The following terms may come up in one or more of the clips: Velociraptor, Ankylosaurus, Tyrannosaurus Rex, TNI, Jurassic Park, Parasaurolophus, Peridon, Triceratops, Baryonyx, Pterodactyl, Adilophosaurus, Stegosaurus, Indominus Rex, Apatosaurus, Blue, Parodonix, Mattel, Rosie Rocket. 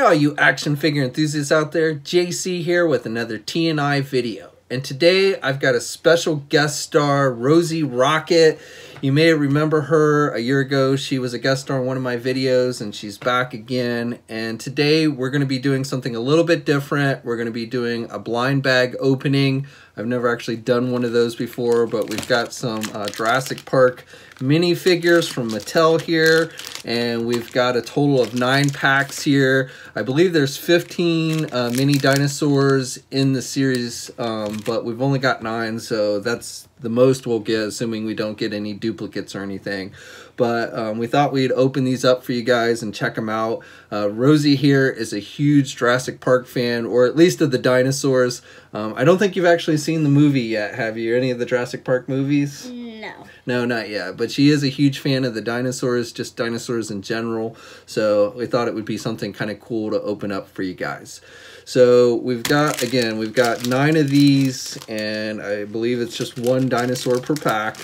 Hey all you action figure enthusiasts out there, JC here with another TNI video. And today I've got a special guest star, Rosie Rocket. You may remember her a year ago. She was a guest star on one of my videos and she's back again. And today we're going to be doing something a little bit different. We're going to be doing a blind bag opening. I've never actually done one of those before, but we've got some Jurassic Park minifigures from Mattel here, and we've got a total of 9 packs here. I believe there's 15 mini dinosaurs in the series, but we've only got 9, so that's the most we'll get, assuming we don't get any duplicates or anything. But we thought we'd open these up for you guys and check them out. Rosie here is a huge Jurassic Park fan, or at least of the dinosaurs. I don't think you've actually seen the movie yet, have you? Any of the Jurassic Park movies? No. No, not yet. But she is a huge fan of the dinosaurs, just dinosaurs in general. So we thought it would be something kind of cool to open up for you guys. So we've got, again, we've got 9 of these, and I believe it's just 1 dinosaur per pack.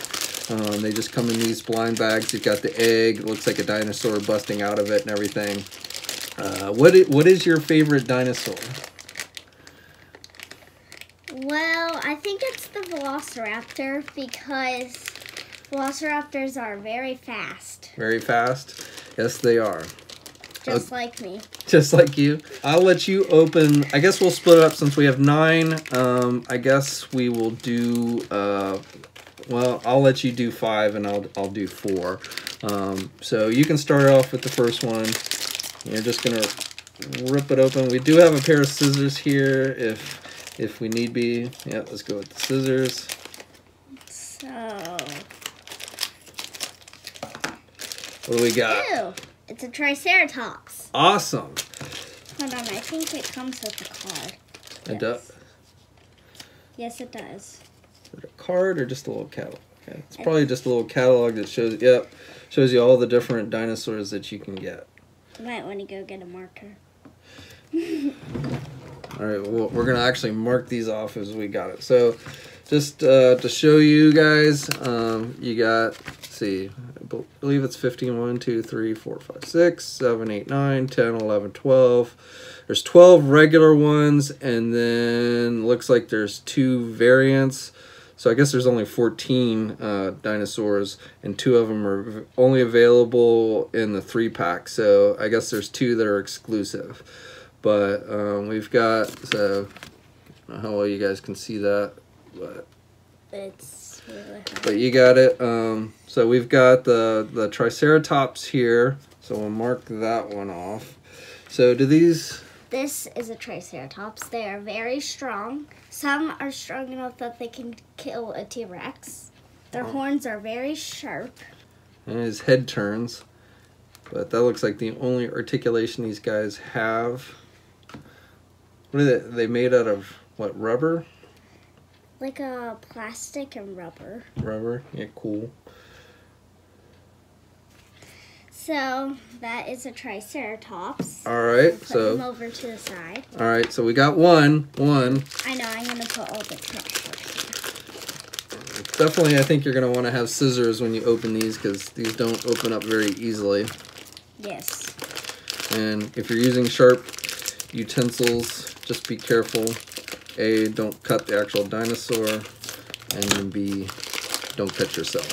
They just come in these blind bags. You've got the egg. It looks like a dinosaur busting out of it and everything. What is your favorite dinosaur? Well, I think it's the Velociraptor because Velociraptors are very fast. Very fast? Yes, they are. Just like me. Just like you. I'll let you open. I guess we'll split it up since we have 9. I guess we will do... well, I'll let you do 5 and I'll do 4. So you can start off with the first one. You're just going to rip it open. We do have a pair of scissors here if we need be. Yeah, let's go with the scissors. So... what do we got? Ew, it's a Triceratops. Awesome. Hold on, I think it comes with a card. It does? Yes, it does. A card or just a little catalog? Okay. It's probably just a little catalog that shows, yep, shows you all the different dinosaurs that you can get. You might want to go get a marker. All right, well, we're going to actually mark these off as we got it. So just to show you guys, you got, let's see, I believe it's 15, 1, 2, 3, 4, 5, 6, 7, 8, 9, 10, 11, 12. There's 12 regular ones, and then looks like there's 2 variants. So I guess there's only 14 dinosaurs, and 2 of them are only available in the 3-pack. So I guess there's 2 that are exclusive. But we've got, so I don't know how well you guys can see that, but it's really hard. But you got it. So we've got the Triceratops here. So we'll mark that one off. So do these? This is a Triceratops. They are very strong. Some are strong enough that they can kill a T-Rex. Their horns are very sharp. And his head turns. But that looks like the only articulation these guys have. What are they made out of, what, rubber? Like a plastic and rubber. Rubber, yeah, cool. So that is a Triceratops. All right, put so them over to the side. All right, so we got one. I know. I'm gonna put all the tricks. Definitely, I think you're gonna want to have scissors when you open these because these don't open up very easily. Yes. And if you're using sharp utensils, just be careful. A, don't cut the actual dinosaur, and then B, don't cut yourself.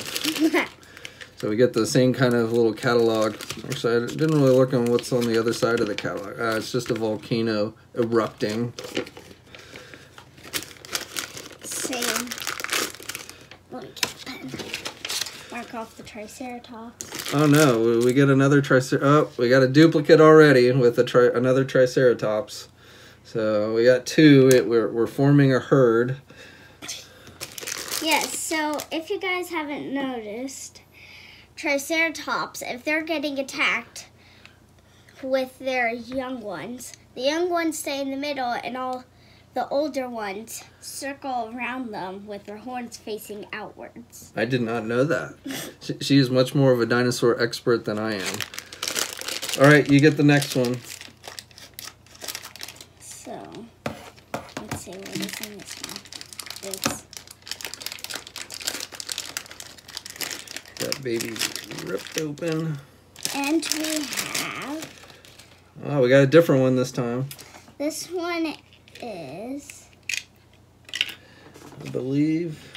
So we get the same kind of little catalog. Actually, I didn't really look on what's on the other side of the catalog. It's just a volcano erupting. Same. Let me get a pen. Mark off the Triceratops. Oh no, we get another Triceratops. Oh, we got a duplicate already with another Triceratops. So we got 2. We're forming a herd. Yes, so if you guys haven't noticed, Triceratops, if they're getting attacked with their young ones, the young ones stay in the middle and all the older ones circle around them with their horns facing outwards. I did not know that. She is much more of a dinosaur expert than I am. All right, you get the next one. So, let's see what is in this one. It's that baby's ripped open. And we have Oh, we got a different one this time. This one is... I believe...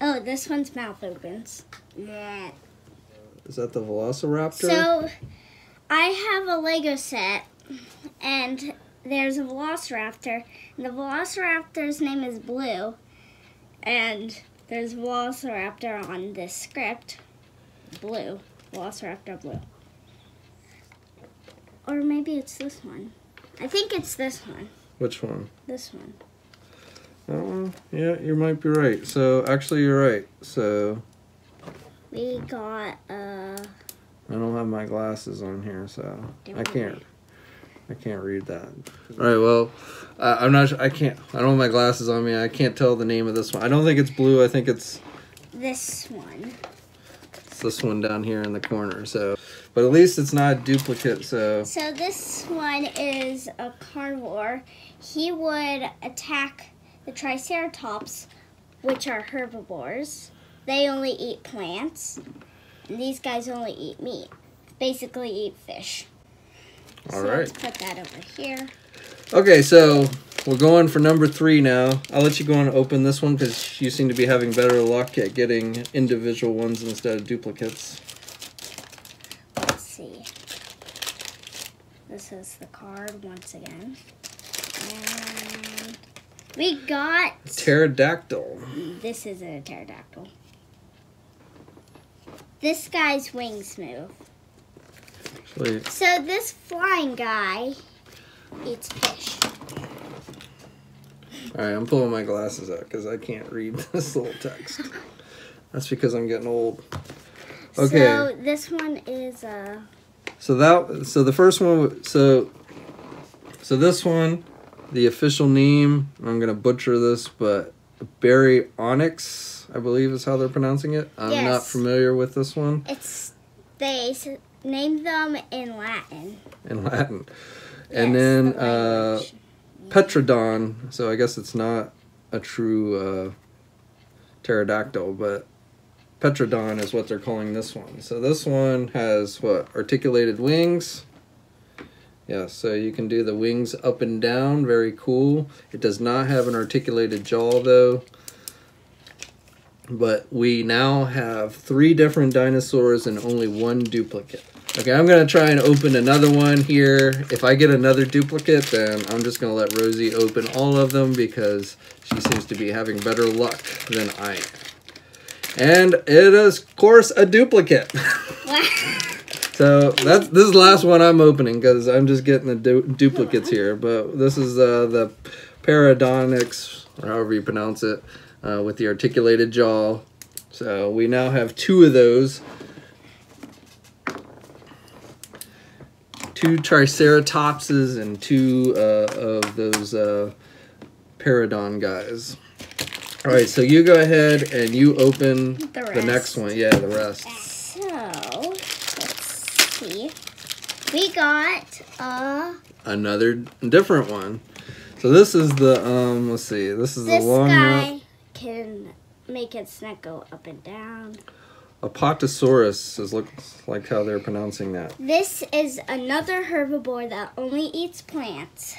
Oh, this one's mouth opens. Yeah. Is that the Velociraptor? So, I have a Lego set, and there's a Velociraptor. And the Velociraptor's name is Blue, and there's Velociraptor on this script. Blue. Velociraptor Blue. Or maybe it's this one. I think it's this one. Which one? This one. That one? Yeah, you might be right. So, actually, you're right. So... We got a... I don't have my glasses on here, so I can't read that. All right, well, I'm not. I don't have my glasses on me. I can't tell the name of this one. I don't think it's Blue. I think it's this one. It's this one down here in the corner. So, but at least it's not a duplicate. So. So this one is a carnivore. He would attack the Triceratops, which are herbivores. They only eat plants. And these guys only eat meat. Basically eat fish. All right. Let's put that over here. Okay, so we're going for number 3 now. I'll let you go and open this one because you seem to be having better luck at getting individual ones instead of duplicates. Let's see. This is the card once again. And we got... Pterodactyl. This isn't a pterodactyl. This guy's wings move. Sweet. So this flying guy eats fish. All right, I'm pulling my glasses out because I can't read this little text. That's because I'm getting old. Okay. So this one is a... So this one, the official name, I'm going to butcher this, but Baryonyx. I believe is how they're pronouncing it. I'm not familiar with this one. They named them in Latin. In Latin. And then Peridon. So I guess it's not a true pterodactyl, but Peridon is what they're calling this one. So this one has, what, articulated wings. Yeah, so you can do the wings up and down. Very cool. It does not have an articulated jaw, though. But we now have 3 different dinosaurs and only 1 duplicate. Okay, I'm going to try and open another one here. If I get another duplicate, then I'm just going to let Rosie open all of them because she seems to be having better luck than I am. And it is, of course, a duplicate. So this is the last one I'm opening because I'm just getting the duplicates here. But this is the Parodonix, or however you pronounce it. With the articulated jaw. So we now have 2 of those. 2 Triceratopses and 2 of those Peridon guys. All right, so you go ahead and you open the next one. Yeah, the rest. So, let's see. We got another different one. So this is the, let's see, this is this the long guy can make its neck go up and down. Apatosaurus looks like how they're pronouncing that. This is another herbivore that only eats plants.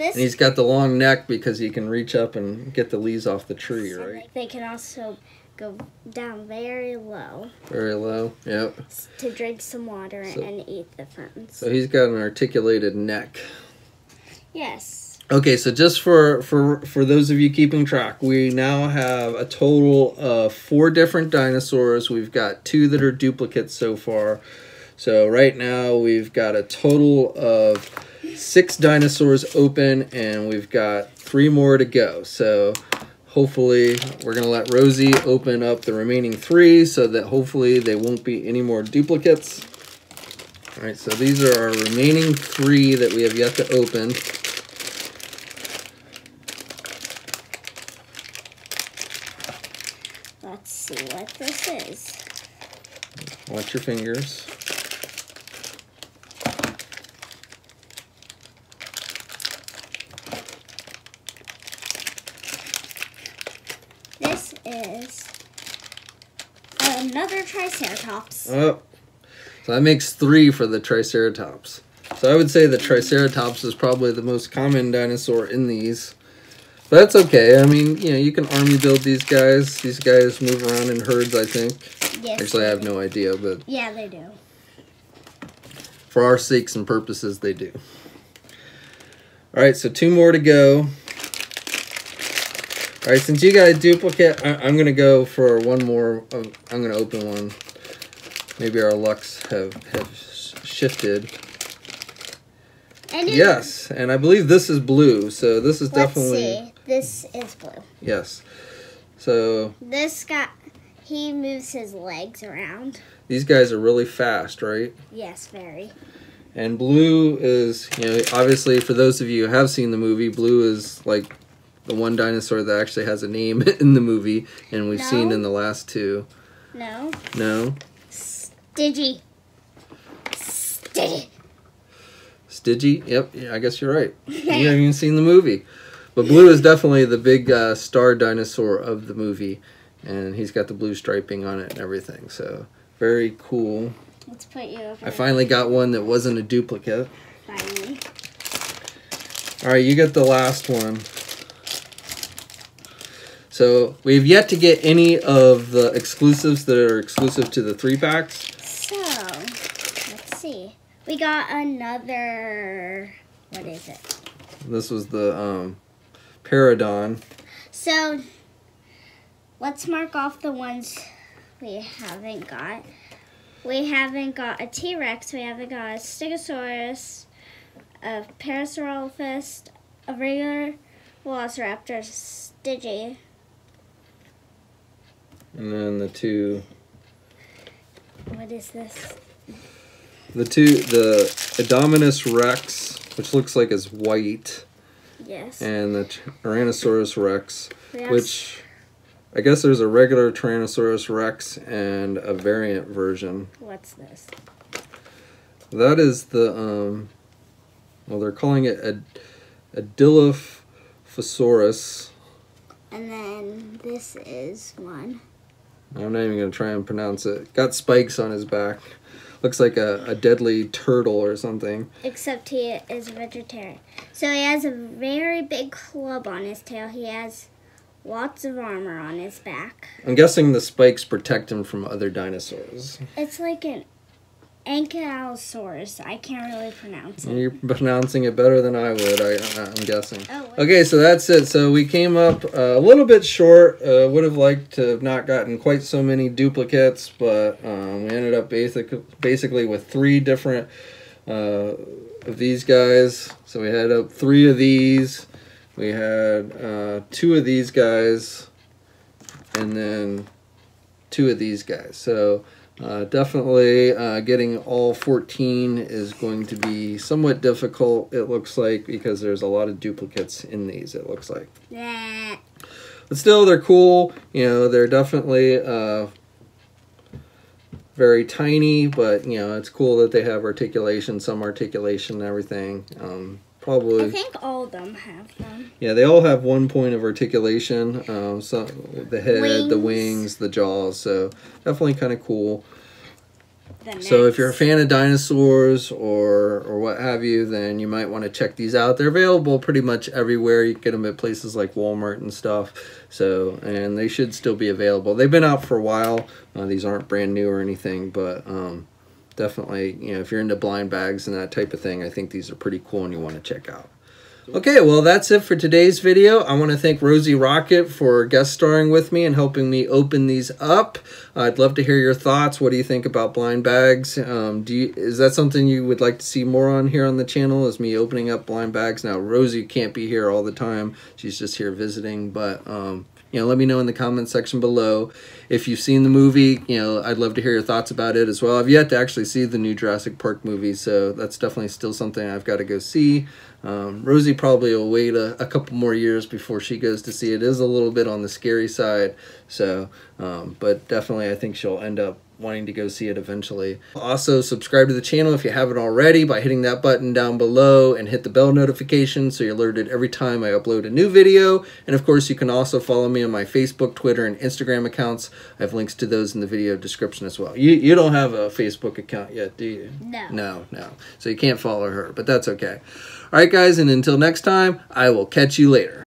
And he's got the long neck because he can reach up and get the leaves off the tree, so right? They can also go down very low. Very low, yep. To drink some water and eat the ferns. So he's got an articulated neck. Yes. Okay, so just for those of you keeping track, we now have a total of 4 different dinosaurs. We've got 2 that are duplicates so far. So right now we've got a total of 6 dinosaurs open, and we've got 3 more to go. So hopefully we're going to let Rosie open up the remaining 3 so that hopefully they won't be any more duplicates. All right, so these are our remaining 3 that we have yet to open. Let's see what this is. Watch your fingers. This is another Triceratops. Oh, so that makes 3 for the Triceratops. So I would say the Triceratops is probably the most common dinosaur in these. But that's okay. I mean, you know, you can army build these guys. These guys move around in herds, I think. Yes, actually, I have no idea, but... Yeah, they do. For our sakes and purposes, they do. Alright, so two more to go. Alright, since you got a duplicate, I'm going to go for one more. I'm going to open one. Maybe our lucks have shifted. Yes, and I believe this is blue, so this is definitely... Let's see. This is blue. Yes. So... This guy, he moves his legs around. These guys are really fast, right? Yes, very. And Blue is, you know, obviously for those of you who have seen the movie, Blue is like the one dinosaur that actually has a name in the movie, and we've seen in the last two. No. No? Stiggy. Stiggy. Stiggy? Yep, yeah, I guess you're right. You haven't even seen the movie. But Blue is definitely the big star dinosaur of the movie, and he's got the blue striping on it and everything, so very cool. Let's put you over. I finally got one that wasn't a duplicate. Finally. Alright, you get the last one. So, we've yet to get any of the exclusives that are exclusive to the 3-packs. So, let's see. We got another... What is it? This was the Peridon. So, let's mark off the ones we haven't got. We haven't got a T-Rex, we haven't got a Stegosaurus, a Parasaurolophus, a regular Velociraptor, Stiggy. And then the two... What is this? The Indominus Rex, which looks like is white. Yes. And the Tyrannosaurus Rex, which... I guess there's a regular Tyrannosaurus Rex and a variant version. What's this? That is the, well, they're calling it Adilophosaurus. And then this is one. I'm not even going to try and pronounce it. Got spikes on his back. Looks like a deadly turtle or something. Except he is a vegetarian. So he has a very big club on his tail. He has... lots of armor on his back. I'm guessing the spikes protect him from other dinosaurs. It's like an Ankylosaurus. I can't really pronounce it. You're pronouncing it better than I would, I'm guessing. Oh, okay, so that's it. So we came up a little bit short. Would have liked to have not gotten quite so many duplicates, but we ended up basically with three different of these guys. So we had up three of these. We had two of these guys, and then two of these guys. So definitely getting all 14 is going to be somewhat difficult, it looks like, because there's a lot of duplicates in these, it looks like. Yeah. But still, they're cool. You know, they're definitely very tiny, but, you know, it's cool that they have articulation, some articulation and everything. Probably. I think all of them have them. Yeah, they all have one point of articulation. So the head, the wings, the jaws. So definitely kind of cool. So if you're a fan of dinosaurs or what have you, then you might want to check these out. They're available pretty much everywhere. You can get them at places like Walmart and stuff. So, and they should still be available. They've been out for a while. These aren't brand new or anything, but... definitely, you know, if you're into blind bags and that type of thing, I think these are pretty cool and you want to check out. Okay, well, that's it for today's video. I want to thank Rosie Rocket for guest starring with me and helping me open these up. I'd love to hear your thoughts. What do you think about blind bags? Is that something you would like to see more on here on the channel, is me opening up blind bags? Now, Rosie can't be here all the time. She's just here visiting, but... you know, let me know in the comments section below if you've seen the movie. You know, I'd love to hear your thoughts about it as well. I've yet to actually see the new Jurassic Park movie, so that's definitely still something I've got to go see. Rosie probably will wait a couple more years before she goes to see it. It is a little bit on the scary side, so but definitely I think she'll end up wanting to go see it eventually. Also, subscribe to the channel if you haven't already by hitting that button down below, and hit the bell notification so you're alerted every time I upload a new video. And of course, you can also follow me on my Facebook, Twitter, and Instagram accounts. I have links to those in the video description as well. You don't have a Facebook account yet, do you? No. No. So you can't follow her, but that's okay. All right, guys, and until next time, I will catch you later.